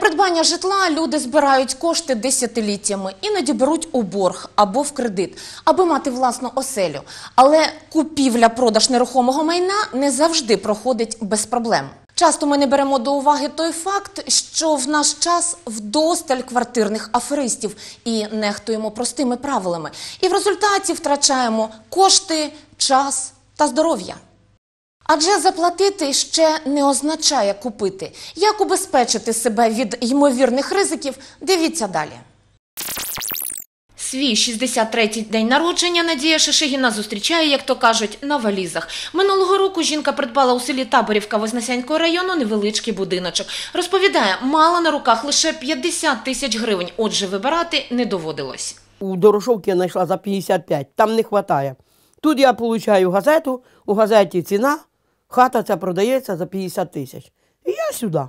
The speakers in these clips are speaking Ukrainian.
придбання житла люди збирають кошти десятиліттями, іноді беруть у борг або в кредит, аби мати власну оселю. Але купівля-продаж нерухомого майна не завжди проходить без проблем. Часто ми не беремо до уваги той факт, що в наш час вдосталь квартирних аферистів і нехтуємо простими правилами. І в результаті втрачаємо кошти, час та здоров'я. Адже заплатити ще не означає купити. Як убезпечити себе від ймовірних ризиків – дивіться далі. Свій 63-й день народження Надія Шишигіна зустрічає, як то кажуть, на валізах. Минулого року жінка придбала у селі Таборівка Вознесенського району невеличкий будиночок. Розповідає, мала на руках лише 50 тисяч гривень, отже вибирати не доводилось. У Дорошовці я знайшла за 55, там не вистачає. Тут я отримую газету, у газеті ціна, хата ця продається за 50 тисяч. І я сюди.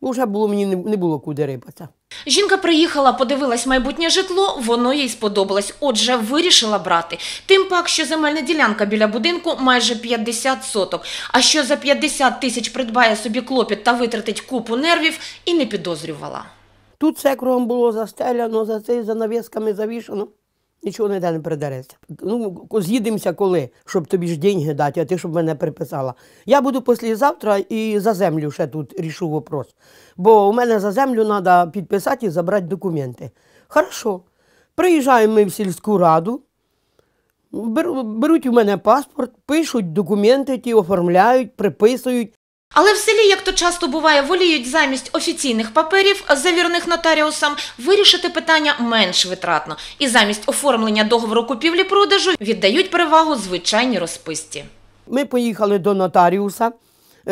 Уже було, мені не було куди рибатися. Жінка приїхала, подивилась майбутнє житло, воно їй сподобалось, отже вирішила брати. Тим пак, що земельна ділянка біля будинку майже 50 соток. А що за 50 тисяч придбає собі клопіт та витратить купу нервів, і не підозрювала. Тут все кругом було застеляно, за навісками завішено. Нічого ніде не придереться. Ну, з'їдемося коли, щоб тобі ж деньги дати, а ти щоб мене приписала. Я буду післязавтра і за землю ще тут рішу вопрос. Бо у мене за землю треба підписати і забрати документи. Хорошо. Приїжджаємо ми в сільську раду, беруть у мене паспорт, пишуть документи, ті оформляють, приписують. Але в селі, як то часто буває, воліють замість офіційних паперів, завірених нотаріусом, вирішити питання менш витратно. І замість оформлення договору купівлі-продажу віддають перевагу звичайній розписці. Ми поїхали до нотаріуса,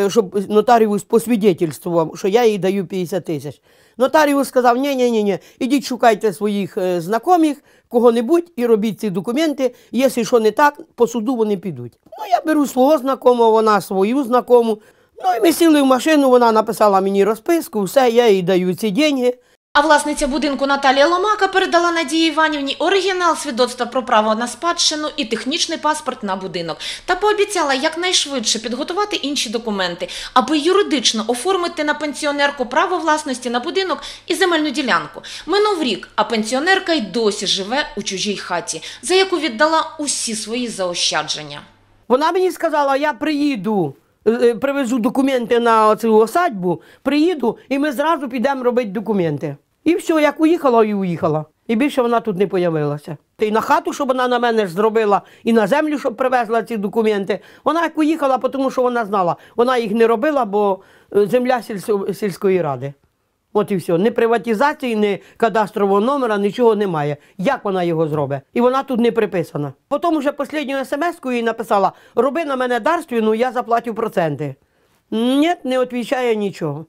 щоб нотаріус посвідчував, що я їй даю 50 тисяч. Нотаріус сказав, ні, ідіть шукайте своїх знайомих, кого-небудь і робіть ці документи, якщо що не так, по суду вони підуть. Ну, я беру свого знайомого, вона свою знайому. Ну і ми сіли в машину, вона написала мені розписку, все, я їй даю ці гроші. А власниця будинку Наталія Ломака передала Надії Іванівні оригінал свідоцтва про право на спадщину і технічний паспорт на будинок. Та пообіцяла якнайшвидше підготувати інші документи, аби юридично оформити на пенсіонерку право власності на будинок і земельну ділянку. Минув рік, а пенсіонерка й досі живе у чужій хаті, за яку віддала усі свої заощадження. Вона мені сказала, я приїду. Привезу документи на цю осадьбу, приїду і ми зразу підемо робити документи. І все, як уїхала і уїхала. І більше вона тут не з'явилася. І на хату, щоб вона на мене зробила, і на землю, щоб привезла ці документи. Вона як уїхала, тому що вона знала, вона їх не робила, бо земля сільської ради. От і все. Ні приватизації, ні кадастрового номера, нічого немає. Як вона його зробить? І вона тут не приписана. Потім вже останню смс-ку їй написала, роби на мене дарствіну, я заплатю проценти. Ні, не відповідає нічого.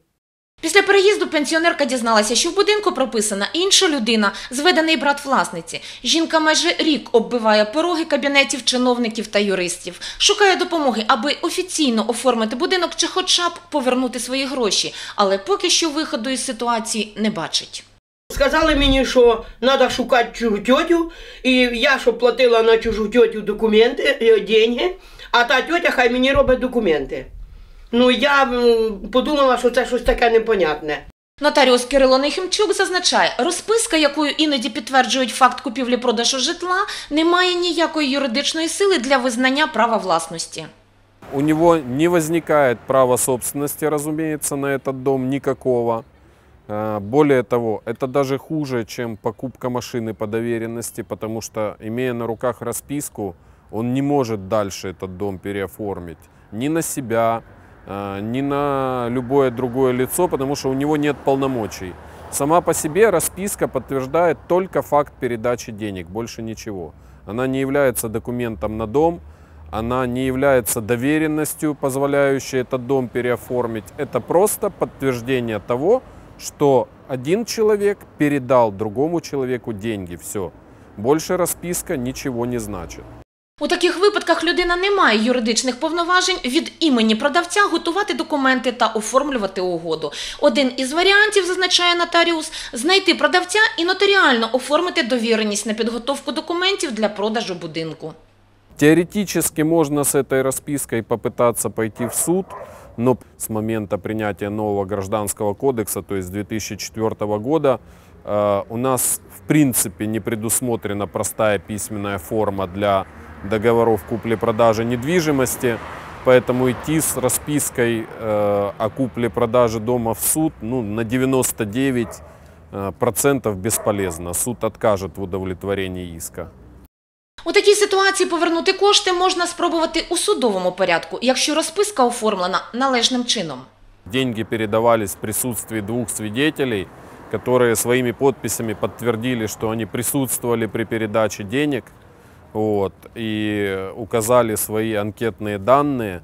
Після переїзду пенсіонерка дізналася, що в будинку прописана інша людина, зведений брат власниці. Жінка майже рік оббиває пороги кабінетів чиновників та юристів. Шукає допомоги, аби офіційно оформити будинок чи хоча б повернути свої гроші. Але поки що виходу із ситуації не бачить. Сказали мені, що треба шукати чужу тітю, і я, що платила на чужу тітю документи, гроші, а та тітя хай мені робить документи. Ну, я подумала, що це щось таке непонятне. Нотаріус Кирило Нехимчук зазначає, розписка, якою іноді підтверджують факт купівлі-продажу житла, не має ніякої юридичної сили для визнання права власності. У нього не виникає права власності, розуміється, на цей дом ніякого. Более того, это даже хуже, чем покупка машины по доверенности, потому что, имея на руках расписку, он не может дальше этот дом переоформить ни на себя, ни на любое другое лицо, потому что у него нет полномочий. Сама по себе расписка подтверждает только факт передачи денег, больше ничего. Она не является документом на дом, она не является доверенностью, позволяющей этот дом переоформить. Это просто подтверждение того, что один человек передал другому человеку деньги. Все. Больше расписка ничего не значит. У таких випадках людина не має юридичних повноважень від імені продавця готувати документи та оформлювати угоду. Один із варіантів, зазначає нотаріус, знайти продавця і нотаріально оформити довіреність на підготовку документів для продажу будинку. Теоретично можна з цією розпискою спробувати піти в суд, Но с момента принятия нового Гражданского кодекса, то есть с 2004 года, у нас в принципе не предусмотрена простая письменная форма для договоров купли-продажи недвижимости, поэтому идти с распиской о купле-продаже дома в суд на 99% бесполезно. Суд откажет в удовлетворении иска. У такій ситуації повернути кошти можна спробувати у судовому порядку, якщо розписка оформлена належним чином. Деньги передавались в присутствии двух свидетелей, которые своими подписями подтвердили, что они присутствовали при передаче денег, и указали свои анкетные данные,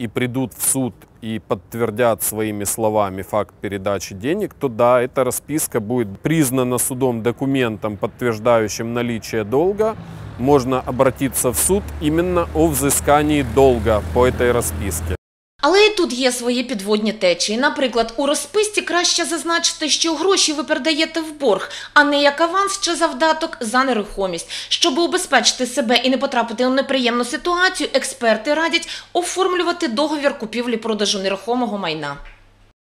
и придут в суд и подтвердят своими словами факт передачи денег, то да, эта расписка будет признана судом документом, подтверждающим наличие долга. Можно обратиться в суд именно о взыскании долга по этой расписке. Але і тут є свої підводні течії. Наприклад, у розписці краще зазначити, що гроші ви передаєте в борг, а не як аванс чи завдаток за нерухомість. Щоб убезпечити себе і не потрапити у неприємну ситуацію, експерти радять оформлювати договір купівлі-продажу нерухомого майна.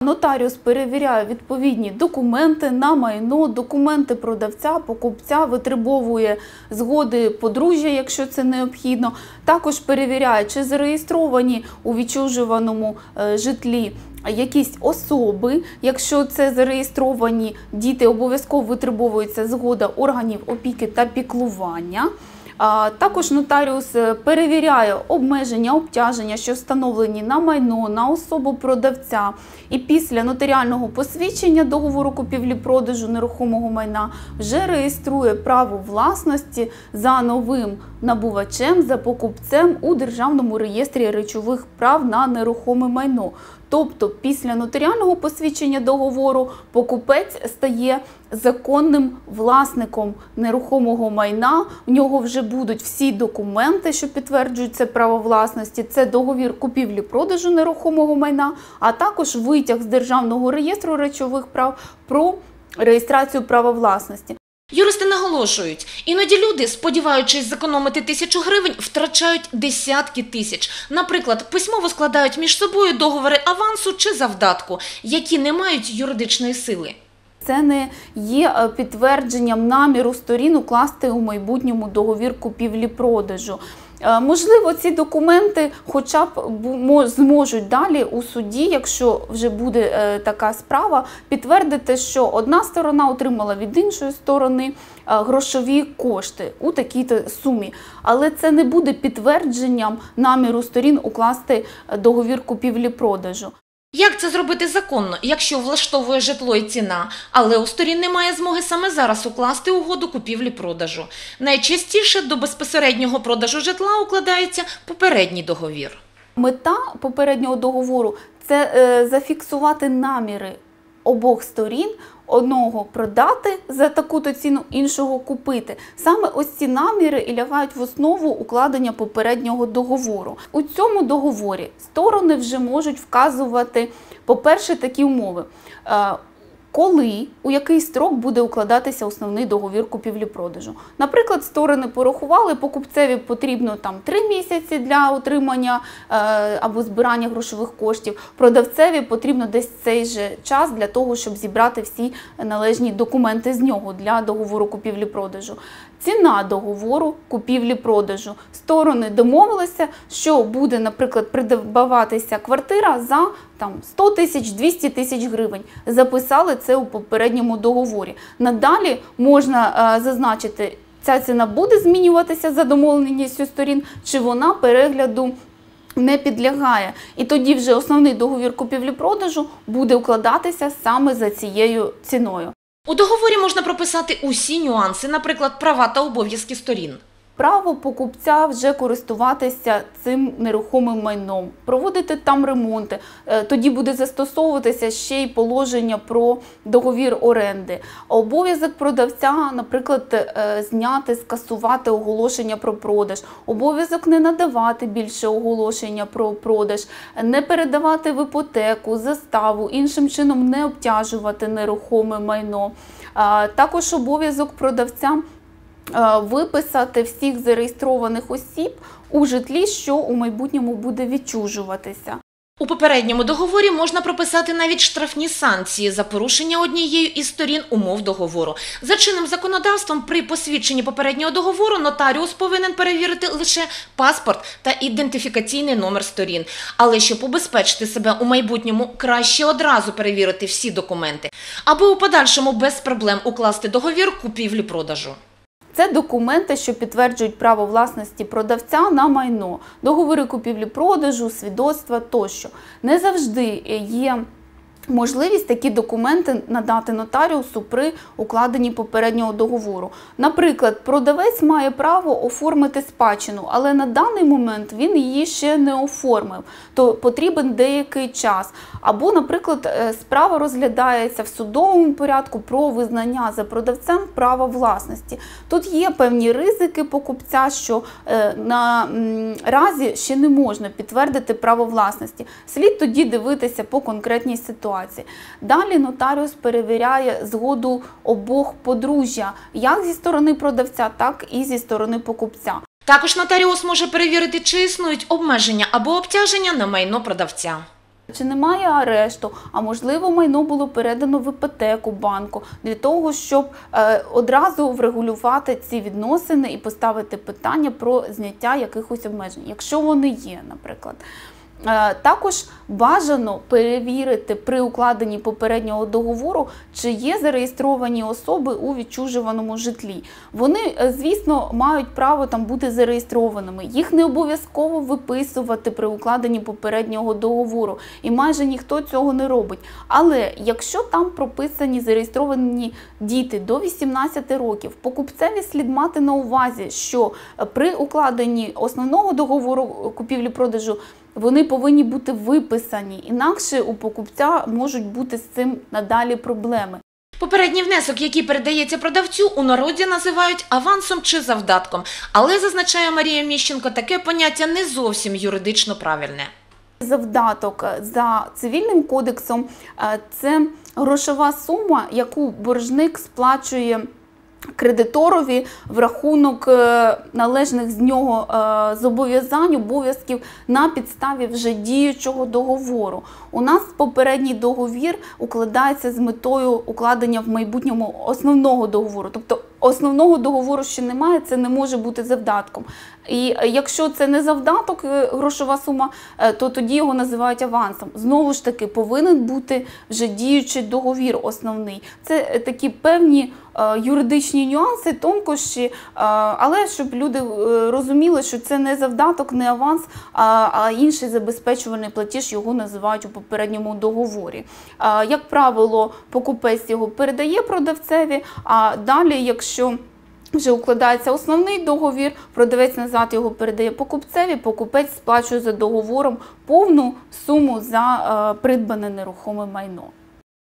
Нотаріус перевіряє відповідні документи на майно, документи продавця, покупця, витребовує згоди подружжя, якщо це необхідно. Також перевіряє, чи зареєстровані у відчужуваному житлі якісь особи. Якщо це зареєстровані діти, обов'язково витребовується згода органів опіки та піклування. Також нотаріус перевіряє обмеження, обтяження, що встановлені на майно, на особу продавця. І після нотаріального посвідчення договору купівлі-продажу нерухомого майна вже реєструє право власності за новим набувачем, за покупцем у Державному реєстрі речових прав на нерухоме майно. Тобто після нотаріального посвідчення договору покупець стає законним власником нерухомого майна. В нього вже будуть всі документи, що підтверджують це право власності. Це договір купівлі-продажу нерухомого майна, а також витяг з Державного реєстру речових прав про реєстрацію права власності. Юристи наголошують, іноді люди, сподіваючись зекономити 1000 гривень, втрачають десятки тисяч. Наприклад, письмово складають між собою договори авансу чи завдатку, які не мають юридичної сили. Це не є підтвердженням наміру сторін укласти у майбутньому договір купівлі-продажу. Можливо, ці документи хоча б зможуть далі у суді, якщо вже буде така справа, підтвердити, що одна сторона отримала від іншої сторони грошові кошти у такій-то сумі. Але це не буде підтвердженням наміру сторін укласти договір купівлі-продажу. Як це зробити законно, якщо влаштовує житло і ціна, але у сторін немає змоги саме зараз укласти угоду купівлі-продажу? Найчастіше до безпосереднього продажу житла укладається попередній договір. Мета попереднього договору – це зафіксувати наміри обох сторін, одного продати за таку-то ціну, іншого купити. Саме ось ці наміри і лягають в основу укладення попереднього договору. У цьому договорі сторони вже можуть вказувати, по-перше, такі умови. Коли, у який строк буде укладатися основний договір купівлі-продажу. Наприклад, сторони порахували, покупцеві потрібно 3 місяці для отримання або збирання грошових коштів, продавцеві потрібно десь цей же час для того, щоб зібрати всі належні документи з нього для договору купівлі-продажу. Ціна договору купівлі-продажу. Сторони домовилися, що буде, наприклад, придбаватися квартира за 100 тисяч, 200 тисяч гривень. Записали це у попередньому договорі. Надалі можна зазначити, ця ціна буде змінюватися за домовленістю сторін, чи вона перегляду не підлягає. І тоді вже основний договір купівлі-продажу буде укладатися саме за цією ціною. У договорі можна прописати усі нюанси, наприклад, права та обов'язки сторін. Право покупця вже користуватися цим нерухомим майном, проводити там ремонти, тоді буде застосовуватися ще й положення про договір оренди. Обов'язок продавця, наприклад, зняти, скасувати оголошення про продаж, обов'язок не надавати більше оголошення про продаж, не передавати в іпотеку, заставу, іншим чином не обтяжувати нерухоме майно. Також обов'язок продавця виписати всіх зареєстрованих осіб у житлі, що у майбутньому буде відчужуватися. У попередньому договорі можна прописати навіть штрафні санкції за порушення однією із сторін умов договору. За чинним законодавством, при посвідченні попереднього договору нотаріус повинен перевірити лише паспорт та ідентифікаційний номер сторін. Але щоб убезпечити себе у майбутньому, краще одразу перевірити всі документи, аби у подальшому без проблем укласти договір купівлі-продажу. Це документи, що підтверджують право власності продавця на майно, договори купівлі-продажу, свідоцтва тощо. Не завжди є можливість такі документи надати нотаріусу при укладенні попереднього договору. Наприклад, продавець має право оформити спадщину, але на даний момент він її ще не оформив, то потрібен деякий час. Або, наприклад, справа розглядається в судовому порядку про визнання за продавцем права власності. Тут є певні ризики покупця, що наразі ще не можна підтвердити право власності. Слід тоді дивитися по конкретній ситуації. Далі нотаріус перевіряє згоду обох подружжя, як зі сторони продавця, так і зі сторони покупця. Також нотаріус може перевірити, чи існують обмеження або обтяження на майно продавця. Чи немає арешту, а можливо майно було передано в іпотеку банку, для того, щоб одразу врегулювати ці відносини і поставити питання про зняття якихось обмежень, якщо вони є, наприклад. Також бажано перевірити при укладенні попереднього договору, чи є зареєстровані особи у відчужуваному житлі. Вони, звісно, мають право там бути зареєстрованими. Їх не обов'язково виписувати при укладенні попереднього договору. І майже ніхто цього не робить. Але якщо там прописані зареєстровані діти до 18 років, покупцеві слід мати на увазі, що при укладенні основного договору купівлі-продажу вони повинні бути виписані, інакше у покупця можуть бути з цим надалі проблеми. Попередній внесок, який передається продавцю, у народі називають авансом чи завдатком. Але, зазначає Марія Міщенко, таке поняття не зовсім юридично правильне. Завдаток за цивільним кодексом – це грошова сума, яку боржник сплачує кредиторові в рахунок належних з нього зобов'язань, обов'язків на підставі вже діючого договору. У нас попередній договір укладається з метою укладення в майбутньому основного договору. Тобто основного договору ще немає, це не може бути завдатком. І якщо це не завдаток, грошова сума, то тоді його називають авансом. Знову ж таки, повинен бути вже діючий договір основний. Це такі певні юридичні нюанси, тонкощі, але щоб люди розуміли, що це не завдаток, не аванс, а інший забезпечувальний платіж, його називають у попередньому договорі. Як правило, покупець його передає продавцеві, а далі, якщо вже укладається основний договір, продавець назад його передає покупцеві, покупець сплачує за договором повну суму за придбане нерухоме майно.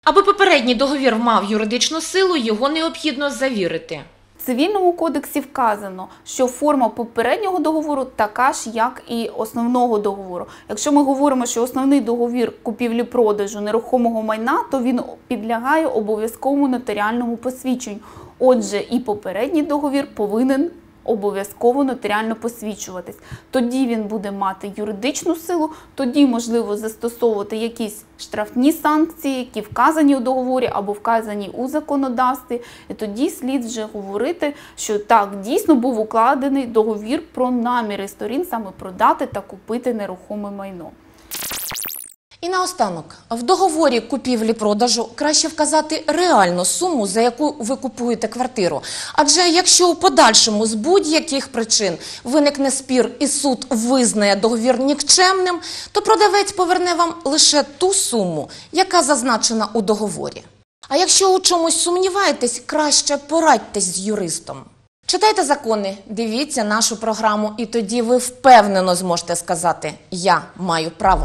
Аби попередній договір мав юридичну силу, його необхідно завірити. В Цивільному кодексі вказано, що форма попереднього договору така ж, як і основного договору. Якщо ми говоримо, що основний договір купівлі-продажу нерухомого майна, то він підлягає обов'язковому нотаріальному посвідченню. Отже, і попередній договір повинен обов'язково нотаріально посвідчуватись. Тоді він буде мати юридичну силу, тоді можливо застосовувати якісь штрафні санкції, які вказані у договорі або вказані у законодавстві. І тоді слід вже говорити, що так, дійсно був укладений договір про наміри сторін саме продати та купити нерухоме майно. І наостанок, в договорі купівлі-продажу краще вказати реальну суму, за яку ви купуєте квартиру. Адже якщо у подальшому з будь-яких причин виникне спір і суд визнає договір нікчемним, то продавець поверне вам лише ту суму, яка зазначена у договорі. А якщо у чомусь сумніваєтесь, краще порадьтесь з юристом. Читайте закони, дивіться нашу програму, і тоді ви впевнено зможете сказати «Я маю право».